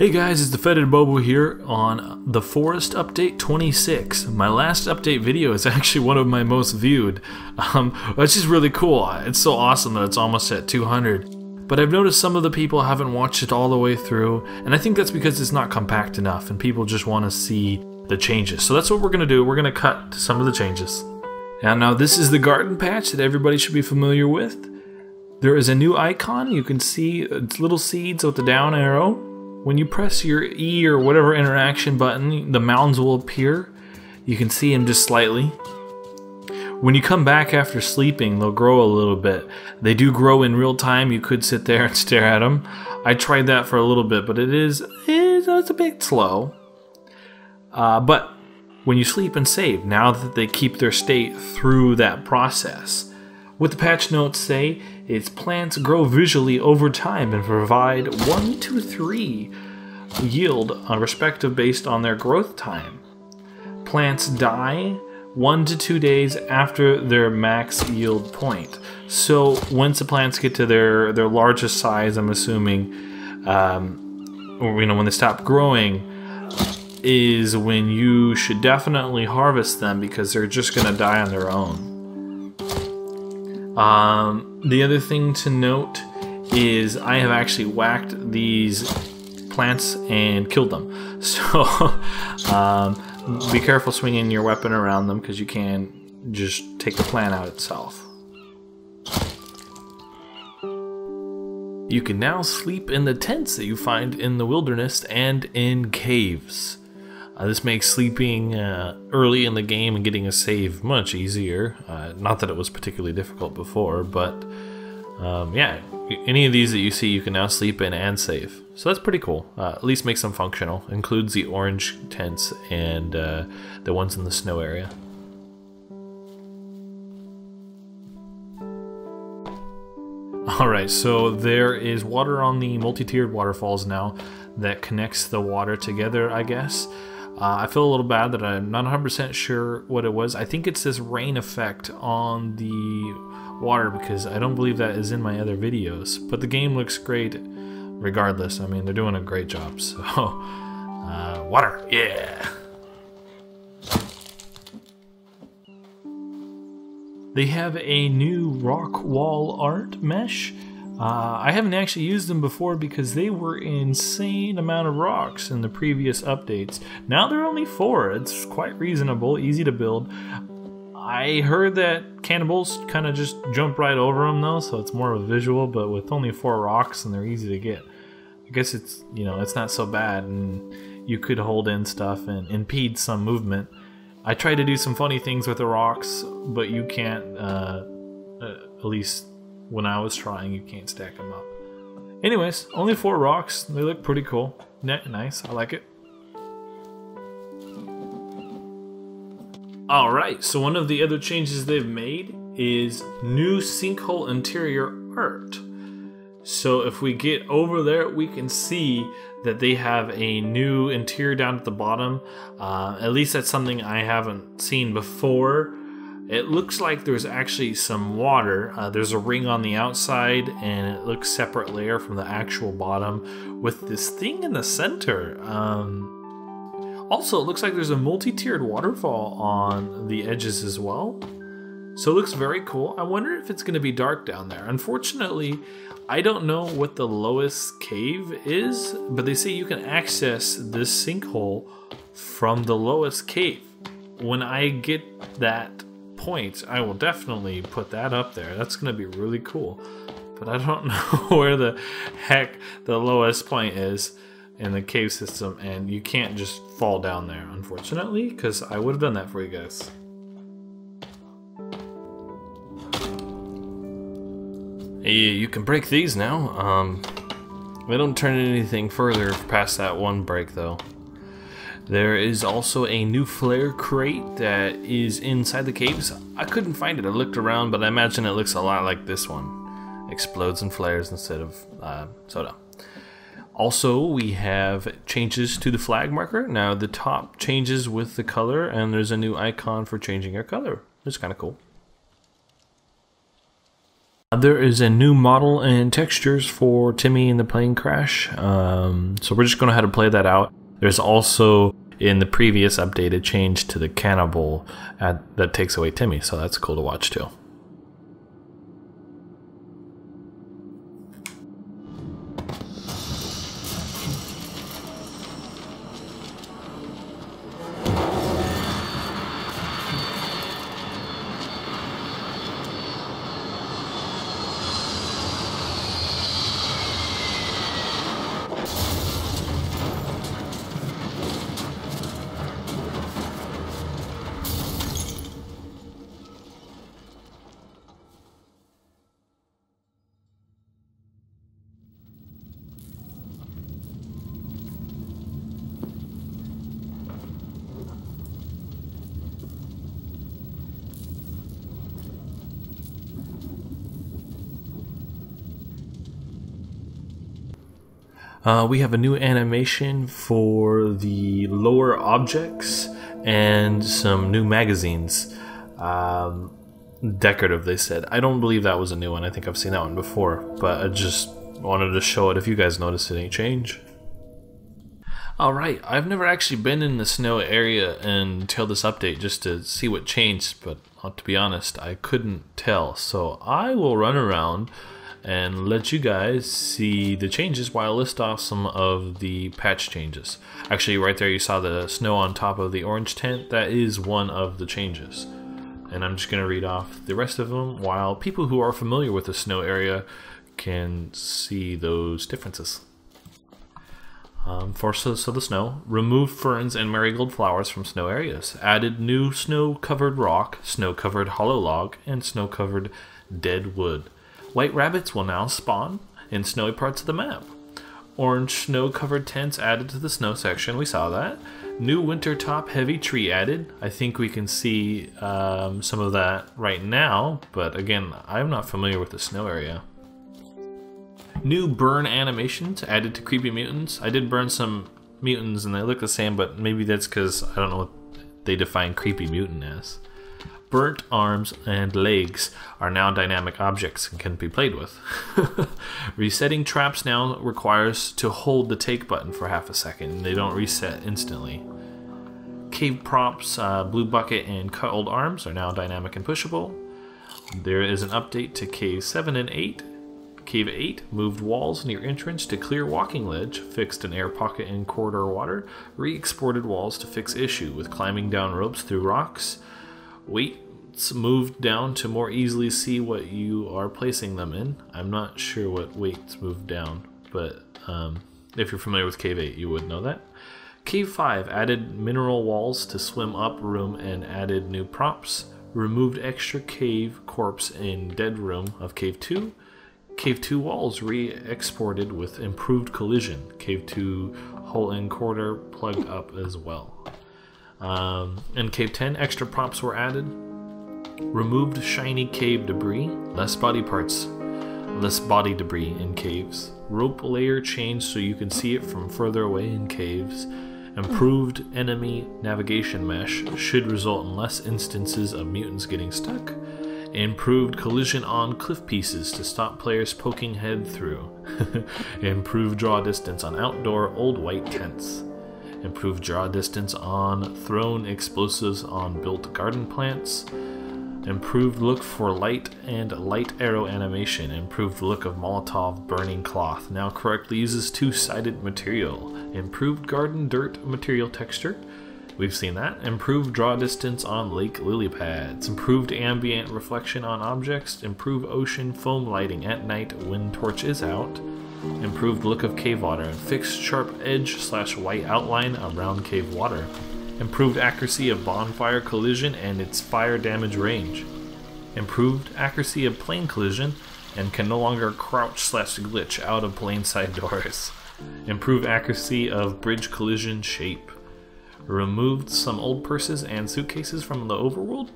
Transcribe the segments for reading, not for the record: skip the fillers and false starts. Hey guys, it's the Fetid Bobo here on The Forest Update 26. My last update video is actually one of my most viewed. Which is really cool. It's so awesome that it's almost at 200. But I've noticed some of the people haven't watched it all the way through, and I think that's because it's not compact enough and people just want to see the changes. So that's what we're going to do. We're going to cut to some of the changes. And now this is the garden patch that everybody should be familiar with. There is a new icon. You can see it's little seeds with the down arrow. When you press your E or whatever interaction button, the mounds will appear. You can see them just slightly. When you come back after sleeping, they'll grow a little bit. They do grow in real time. You could sit there and stare at them. I tried that for a little bit, but it's a bit slow. But when you sleep and save, now that they keep their state through that process. What the patch notes say is plants grow visually over time and provide 1 to 3 yield respective based on their growth time. Plants die 1 to 2 days after their max yield point. So once the plants get to their largest size, I'm assuming, when they stop growing, is when you should definitely harvest them because they're just going to die on their own. The other thing to note is I have actually whacked these plants and killed them. So be careful swinging your weapon around them because you can just take the plant out itself. You can now sleep in the tents that you find in the wilderness and in caves. This makes sleeping early in the game and getting a save much easier. Not that it was particularly difficult before, but yeah, any of these that you see you can now sleep in and save. So that's pretty cool. At least makes them functional. Includes the orange tents and the ones in the snow area. Alright, so there is water on the multi-tiered waterfalls now that connects the water together, I guess. I feel a little bad that I'm not 100% sure what it was. I think it's this rain effect on the water because I don't believe that is in my other videos. But the game looks great regardless. I mean, they're doing a great job. So, water, yeah! They have a new rock wall art mesh. I haven't actually used them before because they were insane amount of rocks in the previous updates. Now they're only 4. It's quite reasonable, easy to build. I heard that cannibals kind of just jump right over them though, so it's more of a visual, but with only 4 rocks and they're easy to get. I guess it's, you know, it's not so bad and you could hold in stuff and impede some movement. I tried to do some funny things with the rocks, but you can't, at least when I was trying, you can't stack them up. Anyways, only 4 rocks. They look pretty cool. Nice, I like it. Alright, so one of the other changes they've made is new sinkhole interior art. So if we get over there, we can see that they have a new interior down at the bottom. At least that's something I haven't seen before. It looks like there's actually some water. There's a ring on the outside and it looks separate layer from the actual bottom with this thing in the center. Also, it looks like there's a multi-tiered waterfall on the edges as well. So it looks very cool. I wonder if it's going to be dark down there. Unfortunately, I don't know what the lowest cave is, but they say you can access this sinkhole from the lowest cave. When I get that point, I will definitely put that up there. That's going to be really cool. But I don't know where the heck the lowest point is in the cave system, and you can't just fall down there, unfortunately, because I would have done that for you guys. You can break these now. We don't turn anything further past that one break though. There is also a new flare crate that is inside the caves. I couldn't find it. I looked around, but I imagine it looks a lot like this one. Explodes and flares instead of soda. Also, we have changes to the flag marker. Now the top changes with the color, and there's a new icon for changing your color. It's kind of cool. There is a new model and textures for Timmy in the plane crash, so we're just going to how to play that out. There's also, in the previous update, a change to the cannibal that takes away Timmy, so that's cool to watch too. We have a new animation for the lower objects and some new magazines. Decorative, they said. I don't believe that was a new one. I think I've seen that one before, but I just wanted to show it if you guys noticed any change. Alright, I've never actually been in the snow area until this update just to see what changed, but to be honest, I couldn't tell. So I will run around and let you guys see the changes while I list off some of the patch changes. Actually, right there you saw the snow on top of the orange tent. That is one of the changes. And I'm just going to read off the rest of them while people who are familiar with the snow area can see those differences. So the snow, removed ferns and marigold flowers from snow areas, added new snow-covered rock, snow-covered hollow log, and snow-covered dead wood. White rabbits will now spawn in snowy parts of the map. Orange snow-covered tents added to the snow section, we saw that. New winter top-heavy tree added. I think we can see some of that right now, but again, I'm not familiar with the snow area. New burn animations added to Creepy Mutants. I did burn some mutants and they look the same, but maybe that's because I don't know what they define Creepy Mutant as. Burnt arms and legs are now dynamic objects and can be played with. Resetting traps now requires to hold the take button for half a second. They don't reset instantly. Cave props, blue bucket, and cuddled arms are now dynamic and pushable. There is an update to Cave 7 and 8. Cave 8 moved walls near entrance to clear walking ledge, fixed an air pocket in corridor water, re-exported walls to fix issue with climbing down ropes through rocks. Weights moved down to more easily see what you are placing them in. I'm not sure what weights moved down, but if you're familiar with Cave 8, you would know that. Cave 5 added mineral walls to swim up room and added new props. Removed extra cave corpse in dead room of Cave 2. Cave 2 walls re-exported with improved collision. Cave 2 hole in corridor plugged up as well. In Cave 10, extra props were added. Removed shiny cave debris, less body parts, less body debris in caves. Rope layer changed so you can see it from further away in caves. Improved enemy navigation mesh should result in less instances of mutants getting stuck. Improved collision on cliff pieces to stop players poking head through. Improved draw distance on outdoor old white tents. Improved draw distance on thrown explosives on built garden plants. Improved look for light and light arrow animation. Improved look of Molotov burning cloth. Now correctly uses two-sided material. Improved garden dirt material texture. We've seen that. Improved draw distance on lake lily pads. Improved ambient reflection on objects. Improved ocean foam lighting at night when torch is out. Improved look of cave water and fixed sharp edge / white outline around cave water. Improved accuracy of bonfire collision and its fire damage range. Improved accuracy of plane collision and can no longer crouch / glitch out of plane side doors. Improved accuracy of bridge collision shape. Removed some old purses and suitcases from the overworld.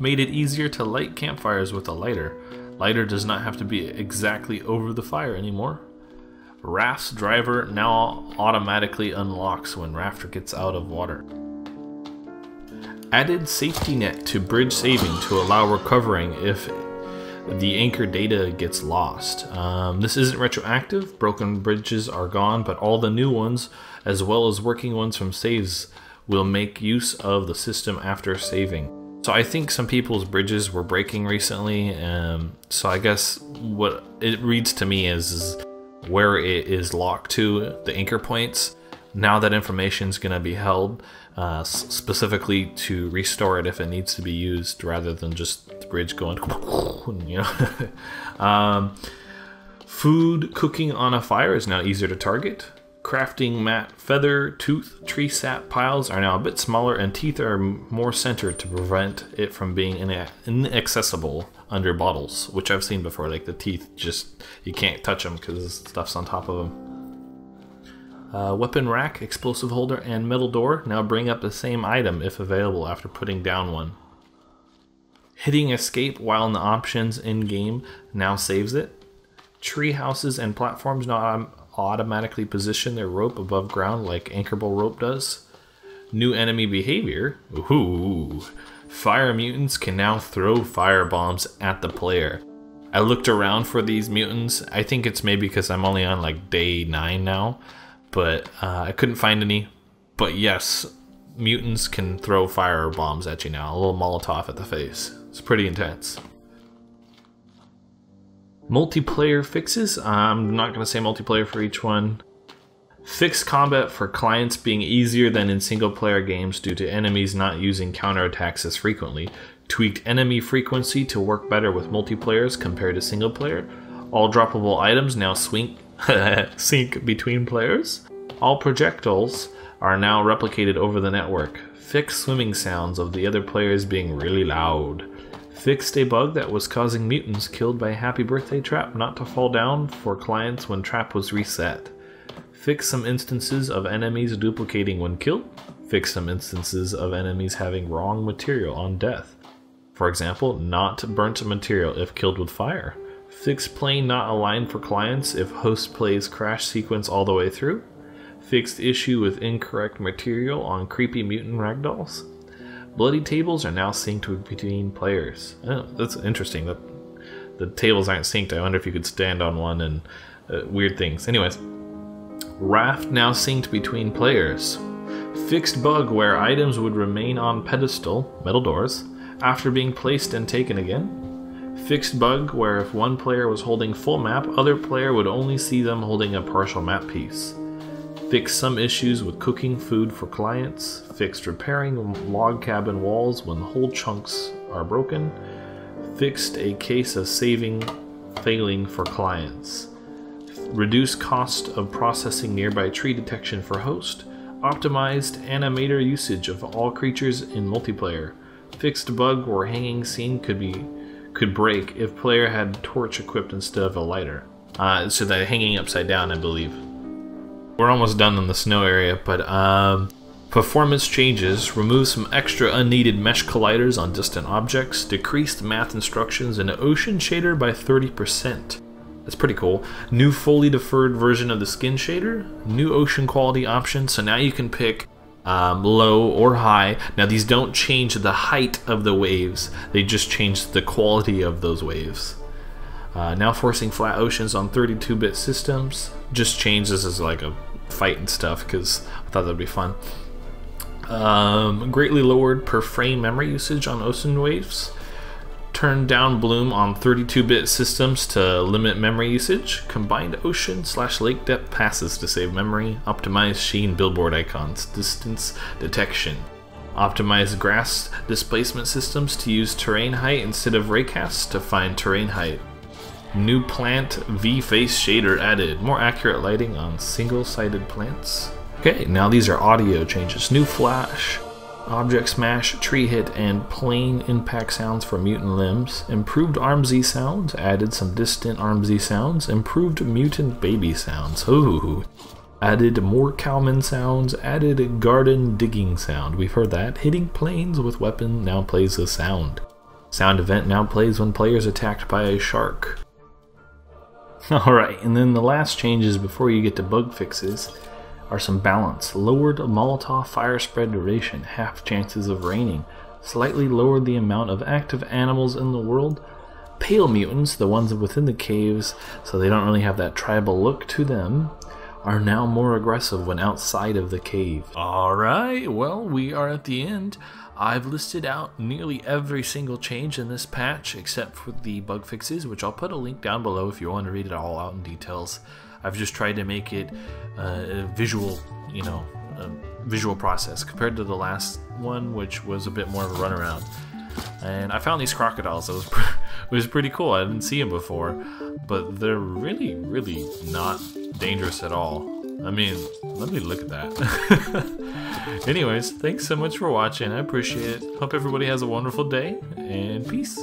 Made it easier to light campfires with a lighter. Lighter does not have to be exactly over the fire anymore. Raft's driver now automatically unlocks when rafter gets out of water. Added safety net to bridge saving to allow recovering if the anchor data gets lost. This isn't retroactive. Broken bridges are gone, but all the new ones, as well as working ones from saves, will make use of the system after saving. So I think some people's bridges were breaking recently, so I guess what it reads to me is where it is locked to, the anchor points. Now that information is going to be held specifically to restore it if it needs to be used, rather than just the bridge going, you know. Food cooking on a fire is now easier to target. Crafting mat, feather, tooth, tree sap piles are now a bit smaller, and teeth are more centered to prevent it from being inaccessible under bottles, which I've seen before. Like the teeth, just you can't touch them because stuff's on top of them. Weapon rack, explosive holder, and metal door now bring up the same item if available after putting down one. Hitting escape while in the options in-game now saves it. Tree houses and platforms now automatically position their rope above ground like anchorable rope does. New enemy behavior. Ooh. Fire mutants can now throw fire bombs at the player. I looked around for these mutants. I think it's maybe because I'm only on like day 9 now, but I couldn't find any. But yes, mutants can throw fire bombs at you now. A little Molotov at the face. It's pretty intense. Multiplayer fixes. I'm not going to say multiplayer for each one. Fixed combat for clients being easier than in single player games due to enemies not using counterattacks as frequently. Tweaked enemy frequency to work better with multiplayers compared to single player. All droppable items now sync between players. All projectiles are now replicated over the network. Fixed swimming sounds of the other players being really loud. Fixed a bug that was causing mutants killed by a Happy Birthday trap not to fall down for clients when trap was reset. Fixed some instances of enemies duplicating when killed. Fixed some instances of enemies having wrong material on death. For example, not burnt material if killed with fire. Fixed playing not aligned for clients if host plays crash sequence all the way through. Fixed issue with incorrect material on creepy mutant ragdolls. Bloody tables are now synced between players. Oh, that's interesting. The tables aren't synced. I wonder if you could stand on one and weird things. Anyways, raft now synced between players. Fixed bug where items would remain on pedestal, metal doors, after being placed and taken again. Fixed bug where if one player was holding full map, other player would only see them holding a partial map piece. Fixed some issues with cooking food for clients. Fixed repairing log cabin walls when whole chunks are broken. Fixed a case of saving failing for clients. Reduced cost of processing nearby tree detection for host. Optimized animator usage of all creatures in multiplayer. Fixed bug where hanging scene could break if player had torch equipped instead of a lighter. So that hanging upside down, I believe. We're almost done in the snow area, but performance changes. Remove some extra unneeded mesh colliders on distant objects. Decreased math instructions in ocean shader by 30%. That's pretty cool. New fully deferred version of the skin shader. New ocean quality option. So now you can pick low or high. Now these don't change the height of the waves. They just change the quality of those waves. Now forcing flat oceans on 32-bit systems. Just changed this as like a fight and stuff because I thought that'd be fun. Greatly lowered per frame memory usage on ocean waves. Turned down bloom on 32-bit systems to limit memory usage. Combined ocean/lake depth passes to save memory. Optimized sheen billboard icons. Distance detection. Optimized grass displacement systems to use terrain height instead of raycasts to find terrain height. New plant V-face shader added. More accurate lighting on single-sided plants. Okay, now these are audio changes. New flash, object smash, tree hit, and plane impact sounds for mutant limbs. Improved RMZ sounds. Added some distant RMZ sounds. Improved mutant baby sounds. Ooh. Added more cowman sounds. Added garden digging sound. We've heard that. Hitting planes with weapon now plays a sound. Sound event now plays when players attacked by a shark. Alright, and then the last changes before you get to bug fixes are some balance. Lowered Molotov fire spread duration, half chances of raining. Slightly lowered the amount of active animals in the world. pale mutants, the ones within the caves, so they don't really have that tribal look to them, are now more aggressive when outside of the cave. Alright, well, we are at the end. I've listed out nearly every single change in this patch except for the bug fixes, which I'll put a link down below if you want to read it all out in details. I've just tried to make it a visual, visual process compared to the last one, which was a bit more of a runaround. And I found these crocodiles. It was pretty cool. I didn't see them before, but they're really, really not dangerous at all. I mean, let me look at that. Anyways, thanks so much for watching. I appreciate it. Hope everybody has a wonderful day, and peace.